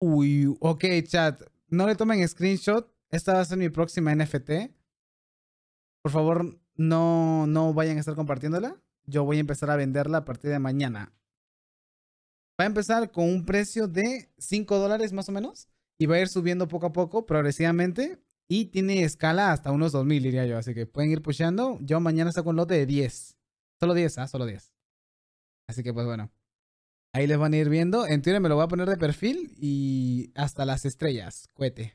Uy, ok, chat. No le tomen screenshot. Esta va a ser mi próxima NFT. Por favor, no vayan a estar compartiéndola. Yo voy a empezar a venderla a partir de mañana. Va a empezar con un precio de $5 más o menos. Y va a ir subiendo poco a poco, progresivamente. Y tiene escala hasta unos 2000, diría yo. Así que pueden ir pusheando. Yo mañana saco un lote de 10. Solo 10, solo 10. Así que pues bueno. Ahí les van a ir viendo. En Twitter me lo voy a poner de perfil y hasta las estrellas. Cohete.